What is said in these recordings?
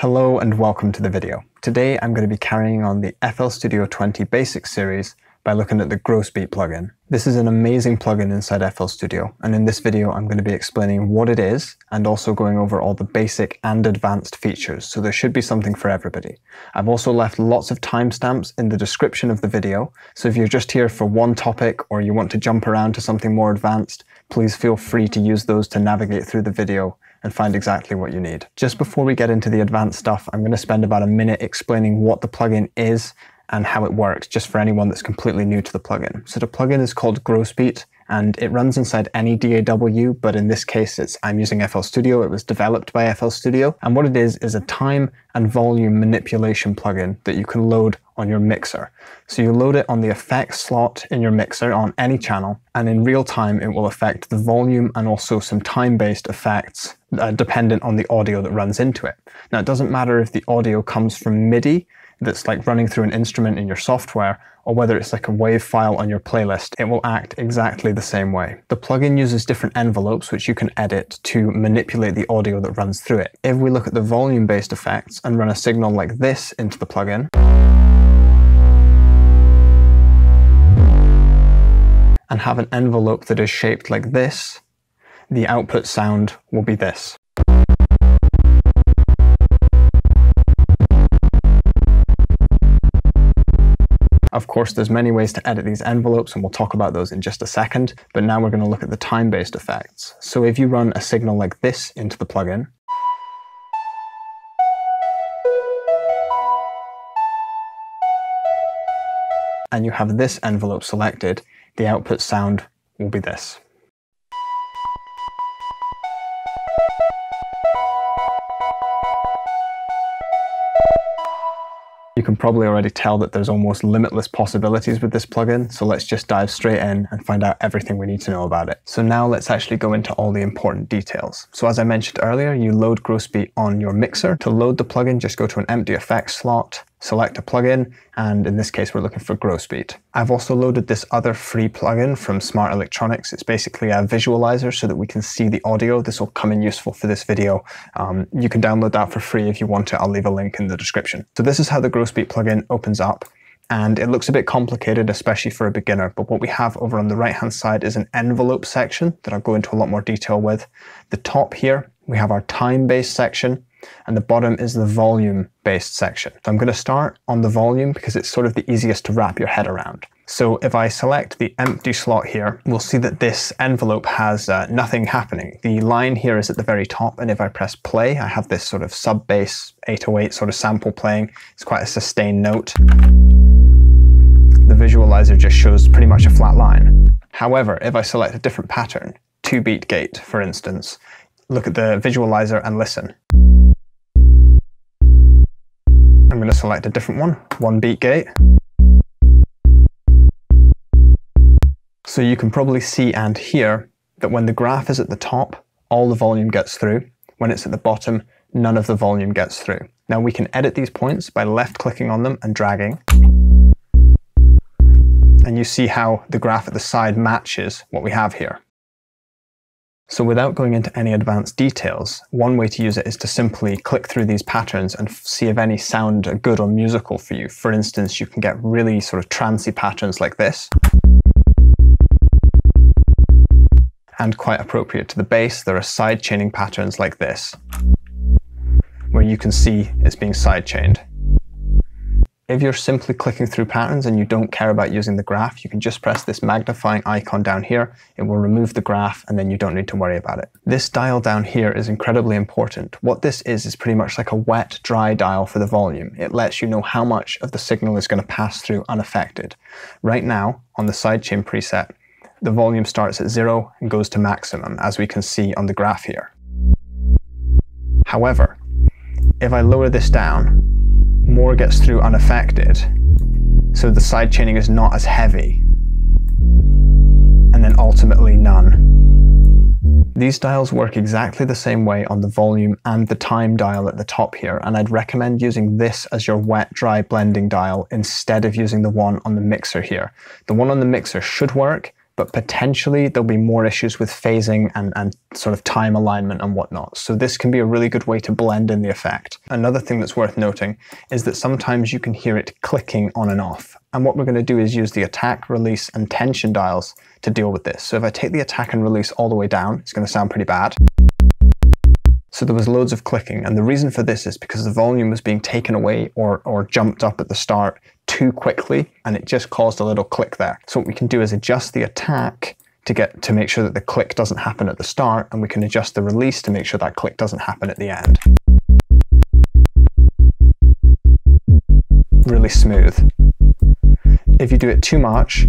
Hello and welcome to the video. Today I'm going to be carrying on the FL Studio 20 Basics series by looking at the Gross Beat plugin. This is an amazing plugin inside FL Studio, and in this video I'm going to be explaining what it is and also going over all the basic and advanced features, so there should be something for everybody. I've also left lots of timestamps in the description of the video, so if you're just here for one topic or you want to jump around to something more advanced, please feel free to use those to navigate through the video and find exactly what you need. Just before we get into the advanced stuff, I'm going to spend about a minute explaining what the plugin is and how it works, just for anyone that's completely new to the plugin. So the plugin is called Gross Beat, and it runs inside any DAW, but in this case I'm using FL Studio. It was developed by FL Studio, and what it is a time and volume manipulation plugin that you can load on your mixer. So you load it on the effects slot in your mixer on any channel, and in real time it will affect the volume and also some time-based effects dependent on the audio that runs into it. Now, it doesn't matter if the audio comes from MIDI, that's like running through an instrument in your software, or whether it's like a WAV file on your playlist, it will act exactly the same way. The plugin uses different envelopes which you can edit to manipulate the audio that runs through it. If we look at the volume-based effects and run a signal like this into the plugin, and have an envelope that is shaped like this, the output sound will be this. Of course, there's many ways to edit these envelopes, and we'll talk about those in just a second, but now we're going to look at the time-based effects. So if you run a signal like this into the plugin, and you have this envelope selected, the output sound will be this. You can probably already tell that there's almost limitless possibilities with this plugin, so let's just dive straight in and find out everything we need to know about it. So now let's actually go into all the important details. So as I mentioned earlier, you load Gross Beat on your mixer. To load the plugin, just go to an empty effects slot, select a plugin, and in this case we're looking for Gross Beat. I've also loaded this other free plugin from Smart Electronics. It's basically a visualizer so that we can see the audio. This will come in useful for this video. You can download that for free if you want it. I'll leave a link in the description. So this is how the Gross Beat plugin opens up, and it looks a bit complicated, especially for a beginner, but what we have over on the right hand side is an envelope section that I'll go into a lot more detail with. The top here we have our time-based section, and the bottom is the volume-based section. So I'm going to start on the volume because it's sort of the easiest to wrap your head around. So if I select the empty slot here, we'll see that this envelope has nothing happening. The line here is at the very top, and if I press play, I have this sort of sub-bass 808 sort of sample playing. It's quite a sustained note. The visualizer just shows pretty much a flat line. However, if I select a different pattern, 2-beat gate for instance, look at the visualizer and listen. I'm going to select a different one, 1-beat gate. So you can probably see and hear that when the graph is at the top, all the volume gets through. When it's at the bottom, none of the volume gets through. Now we can edit these points by left-clicking on them and dragging. And you see how the graph at the side matches what we have here. So without going into any advanced details, one way to use it is to simply click through these patterns and see if any sound are good or musical for you. For instance, you can get really sort of trancey patterns like this, and quite appropriate to the bass, there are side-chaining patterns like this, where you can see it's being side-chained. If you're simply clicking through patterns and you don't care about using the graph, you can just press this magnifying icon down here. It will remove the graph, and then you don't need to worry about it. This dial down here is incredibly important. What this is pretty much like a wet, dry dial for the volume. It lets you know how much of the signal is going to pass through unaffected. Right now, on the sidechain preset, the volume starts at 0 and goes to maximum, as we can see on the graph here. However, if I lower this down, more gets through unaffected, so the side chaining is not as heavy, and then ultimately none. These dials work exactly the same way on the volume and the time dial at the top here, and I'd recommend using this as your wet-dry blending dial instead of using the one on the mixer here. The one on the mixer should work, but potentially there'll be more issues with phasing and sort of time alignment and whatnot. So this can be a really good way to blend in the effect. Another thing that's worth noting is that sometimes you can hear it clicking on and off. And what we're going to do is use the attack, release, and tension dials to deal with this. So if I take the attack and release all the way down, it's going to sound pretty bad. So there was loads of clicking, and the reason for this is because the volume was being taken away or jumped up at the start too quickly, and it just caused a little click there. So what we can do is adjust the attack to make sure that the click doesn't happen at the start, and we can adjust the release to make sure that click doesn't happen at the end. Really smooth. If you do it too much,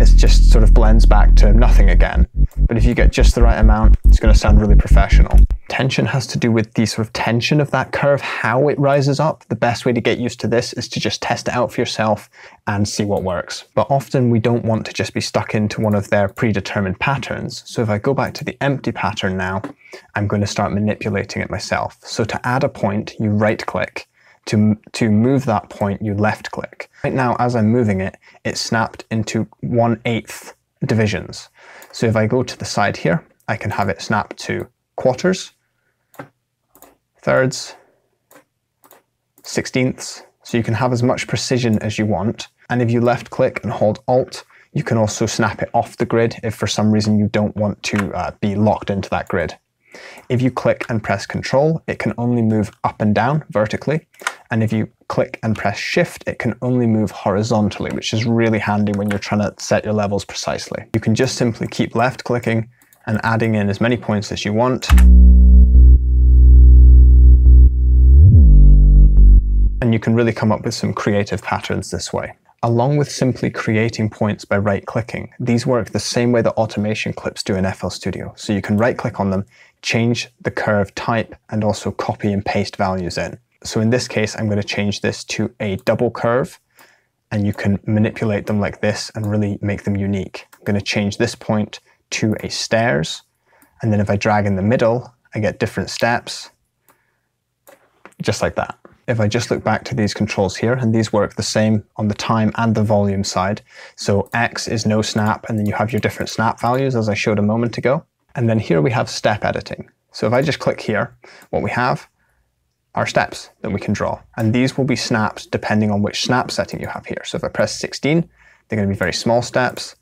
it just sort of blends back to nothing again. But if you get just the right amount, it's going to sound really professional. Tension has to do with the sort of tension of that curve, how it rises up. The best way to get used to this is to just test it out for yourself and see what works. But often we don't want to just be stuck into one of their predetermined patterns. So if I go back to the empty pattern now, I'm going to start manipulating it myself. So to add a point, you right click. To move that point, you left click. Right now, as I'm moving it, it's snapped into 1/8 divisions. So if I go to the side here, I can have it snapped to quarters, thirds, 16ths. So you can have as much precision as you want. And if you left click and hold Alt, you can also snap it off the grid if for some reason you don't want to be locked into that grid. If you click and press Control, it can only move up and down vertically, and if you click and press Shift, it can only move horizontally, which is really handy when you're trying to set your levels precisely. You can just simply keep left clicking and adding in as many points as you want, and you can really come up with some creative patterns this way. Along with simply creating points by right-clicking, these work the same way that automation clips do in FL Studio. So you can right-click on them, change the curve type, and also copy and paste values in. So in this case, I'm going to change this to a double curve, and you can manipulate them like this and really make them unique. I'm going to change this point to a stairs, and then if I drag in the middle, I get different steps, just like that. If I just look back to these controls here, and these work the same on the time and the volume side. So X is no snap, and then you have your different snap values as I showed a moment ago. And then here we have step editing. So if I just click here, what we have are steps that we can draw. And these will be snapped depending on which snap setting you have here. So if I press 16, they're going to be very small steps,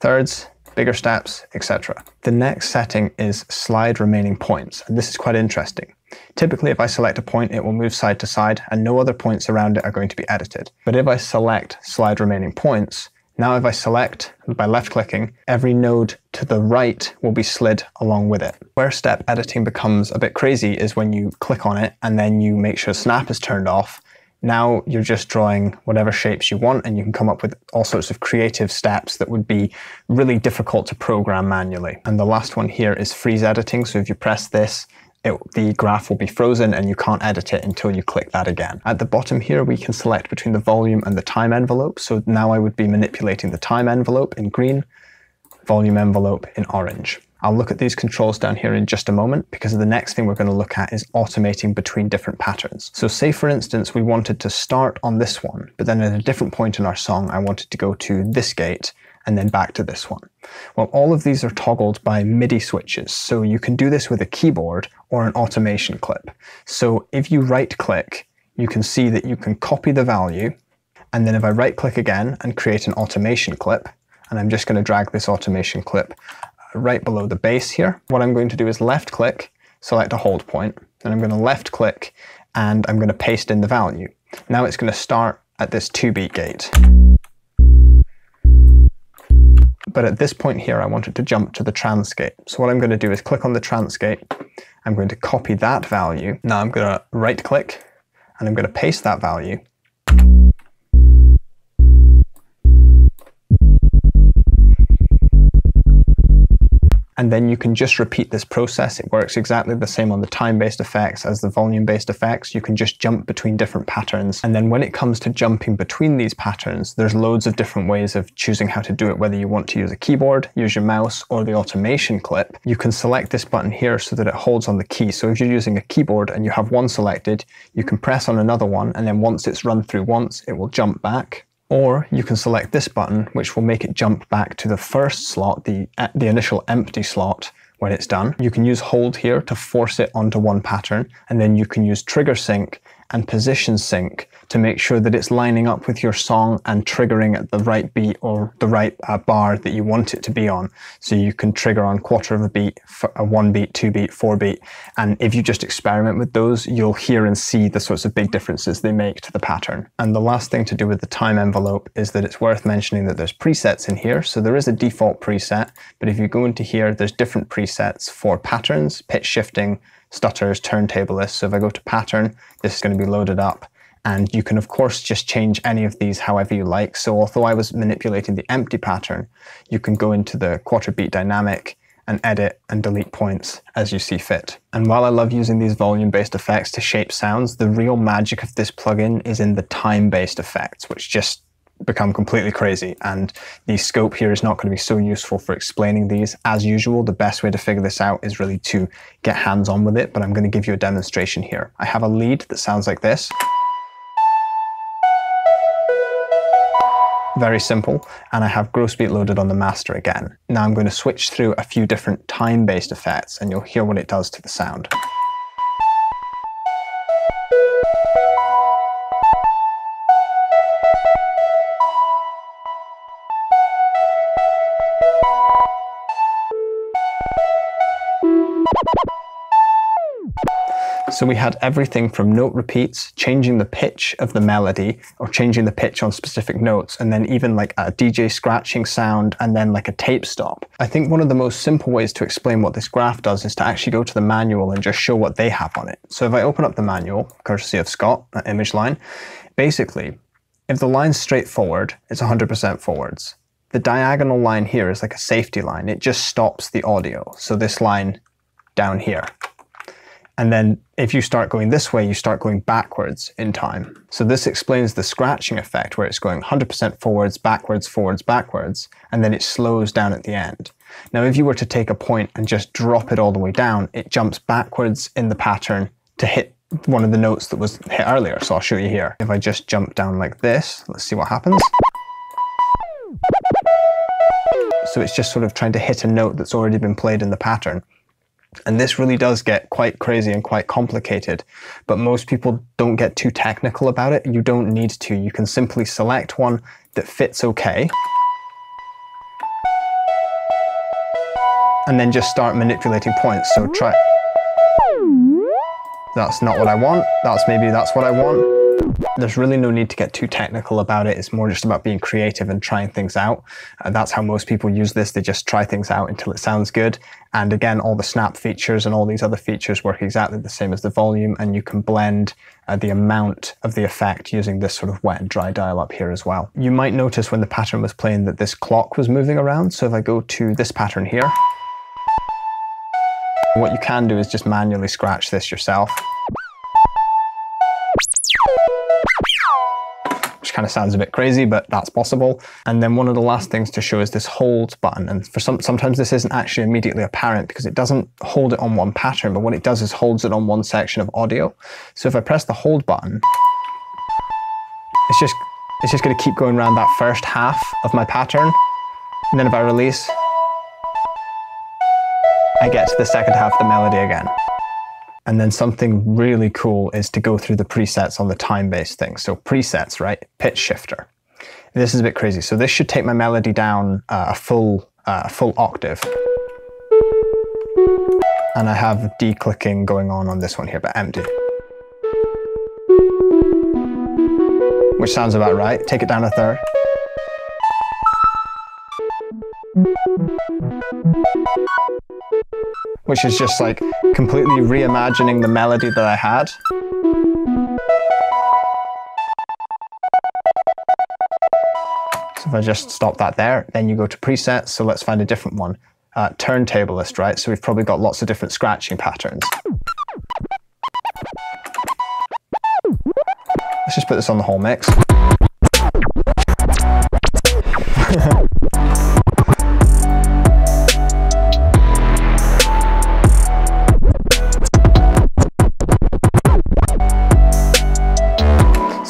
thirds, bigger steps, etc. The next setting is slide remaining points, and this is quite interesting. Typically, if I select a point, it will move side to side, and no other points around it are going to be edited. But if I select slide remaining points, now if I select by left-clicking, every node to the right will be slid along with it. Where step editing becomes a bit crazy is when you click on it and then you make sure snap is turned off. Now you're just drawing whatever shapes you want, and you can come up with all sorts of creative steps that would be really difficult to program manually. And the last one here is freeze editing. So if you press this, the graph will be frozen and you can't edit it until you click that again. At the bottom here, we can select between the volume and the time envelope. So now I would be manipulating the time envelope in green, volume envelope in orange. I'll look at these controls down here in just a moment, because the next thing we're going to look at is automating between different patterns. So say for instance, we wanted to start on this one, but then at a different point in our song, I wanted to go to this gate and then back to this one. Well, all of these are toggled by MIDI switches. So you can do this with a keyboard or an automation clip. So if you right click, you can see that you can copy the value. And then if I right click again and create an automation clip, and I'm just going to drag this automation clip right below the bass here. What I'm going to do is left click, select a hold point, then I'm going to left click and I'm going to paste in the value. Now it's going to start at this 2-beat gate. But at this point here, I want it to jump to the trance gate. So what I'm going to do is click on the trance gate. I'm going to copy that value. Now I'm going to right click and I'm going to paste that value. And then you can just repeat this process. It works exactly the same on the time-based effects as the volume-based effects. You can just jump between different patterns. And then when it comes to jumping between these patterns, there's loads of different ways of choosing how to do it, whether you want to use a keyboard, use your mouse, or the automation clip. You can select this button here so that it holds on the key. So if you're using a keyboard and you have one selected, you can press on another one, and then once it's run through once, it will jump back. or you can select this button, which will make it jump back to the first slot, the initial empty slot, when it's done. You can use hold here to force it onto one pattern, and then you can use trigger sync and position sync to make sure that it's lining up with your song and triggering at the right beat or the right bar that you want it to be on. So you can trigger on quarter of a beat, a 1 beat, 2 beat, 4 beat. And if you just experiment with those, you'll hear and see the sorts of big differences they make to the pattern. And the last thing to do with the time envelope is that it's worth mentioning that there's presets in here. So there is a default preset, but if you go into here, there's different presets for patterns, pitch shifting, stutters, turntable lists. So if I go to pattern, this is going to be loaded up. And you can, of course, just change any of these however you like. So although I was manipulating the empty pattern, you can go into the quarter beat dynamic and edit and delete points as you see fit. And while I love using these volume-based effects to shape sounds, the real magic of this plugin is in the time-based effects, which just become completely crazy. And the scope here is not going to be so useful for explaining these. As usual, the best way to figure this out is really to get hands-on with it, but I'm going to give you a demonstration here. I have a lead that sounds like this. Very simple, and I have Gross Beat loaded on the master again. Now I'm going to switch through a few different time-based effects, and you'll hear what it does to the sound. So we had everything from note repeats, changing the pitch of the melody, or changing the pitch on specific notes, and then even like a DJ scratching sound, and then like a tape stop. I think one of the most simple ways to explain what this graph does is to actually go to the manual and just show what they have on it. So if I open up the manual, courtesy of Scott at Image Line, basically, if the line's straight forward, it's 100% forwards. The diagonal line here is like a safety line. It just stops the audio. So this line down here. And then if you start going this way, you start going backwards in time. So this explains the scratching effect where it's going 100% forwards, backwards, forwards, backwards, and then it slows down at the end. Now, if you were to take a point and just drop it all the way down, it jumps backwards in the pattern to hit one of the notes that was hit earlier. So I'll show you here. If I just jump down like this, let's see what happens. So it's just sort of trying to hit a note that's already been played in the pattern. And this really does get quite crazy and quite complicated, but most people don't get too technical about it. You don't need to. You can simply select one that fits okay, and then just start manipulating points. So try, that's not what I want. That's maybe that's what I want. There's really no need to get too technical about it. It's more just about being creative and trying things out. That's how most people use this. They just try things out until it sounds good. And again, all the snap features and all these other features work exactly the same as the volume, and you can blend the amount of the effect using this sort of wet and dry dial up here as well. You might notice when the pattern was playing that this clock was moving around. So if I go to this pattern here, what you can do is just manually scratch this yourself. Kind of sounds a bit crazy, but that's possible. And then one of the last things to show is this hold button. And for sometimes this isn't actually immediately apparent because it doesn't hold it on one pattern, but what it does is holds it on one section of audio. So if I press the hold button, it's just going to keep going around that first half of my pattern. And then if I release, I get to the second half of the melody again. And then something really cool is to go through the presets on the time-based thing. So presets, right? Pitch shifter. This is a bit crazy. So this should take my melody down a full octave. And I have declicking going on this one here, but empty. Which sounds about right. Take it down a third. Which is just like completely reimagining the melody that I had. So if I just stop that there, then you go to presets. So let's find a different one. Turntable list, right? So we've probably got lots of different scratching patterns. Let's just put this on the whole mix.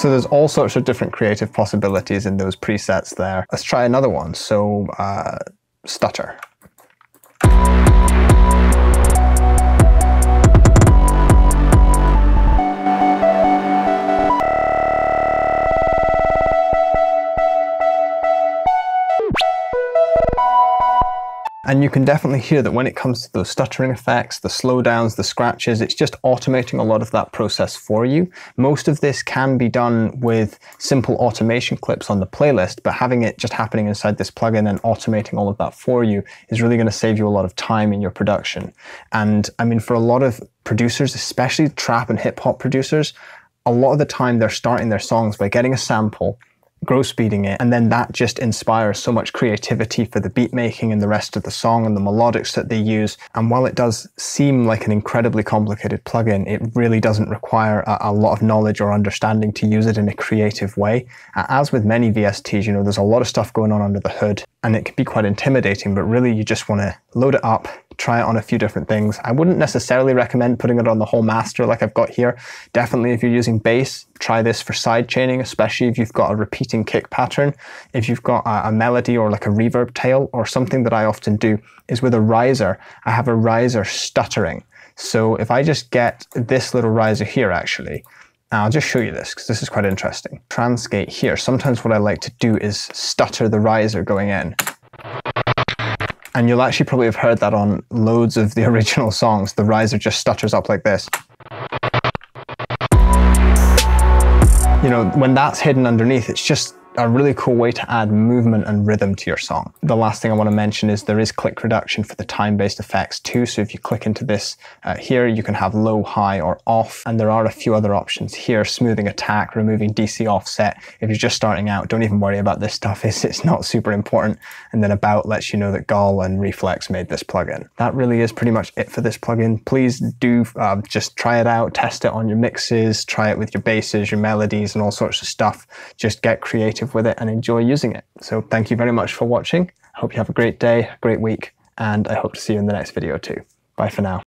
So there's all sorts of different creative possibilities in those presets there. Let's try another one. So stutter. And you can definitely hear that when it comes to those stuttering effects, the slowdowns, the scratches, it's just automating a lot of that process for you. Most of this can be done with simple automation clips on the playlist, but having it just happening inside this plugin and automating all of that for you is really going to save you a lot of time in your production. And I mean, for a lot of producers, especially trap and hip hop producers, a lot of the time they're starting their songs by getting a sample, gross beating it, and then that just inspires so much creativity for the beat making and the rest of the song and the melodics that they use. And while it does seem like an incredibly complicated plugin, it really doesn't require a lot of knowledge or understanding to use it in a creative way. As with many VSTs, you know, there's a lot of stuff going on under the hood and it can be quite intimidating, but really you just want to load it up, try it on a few different things. I wouldn't necessarily recommend putting it on the whole master like I've got here. Definitely if you're using bass, try this for side chaining, especially if you've got a repeating kick pattern. If you've got a melody or like a reverb tail, or something that I often do is with a riser, I have a riser stuttering. So if I just get this little riser here, actually, I'll just show you this because this is quite interesting. Transgate here. Sometimes what I like to do is stutter the riser going in. And you'll actually probably have heard that on loads of the original songs. The riser just stutters up like this. You know, when that's hidden underneath, it's just a really cool way to add movement and rhythm to your song. The last thing I want to mention is there is click reduction for the time-based effects too. So if you click into this here, you can have low, high, or off. And there are a few other options here, smoothing attack, removing DC offset. If you're just starting out, don't even worry about this stuff. It's not super important. And then about lets you know that Gull and Reflex made this plugin. That really is pretty much it for this plugin. Please do just try it out, test it on your mixes, try it with your basses, your melodies, and all sorts of stuff. Just get creative with it and enjoy using it. So thank you very much for watching. I hope you have a great day, a great week, and I hope to see you in the next video too. Bye for now.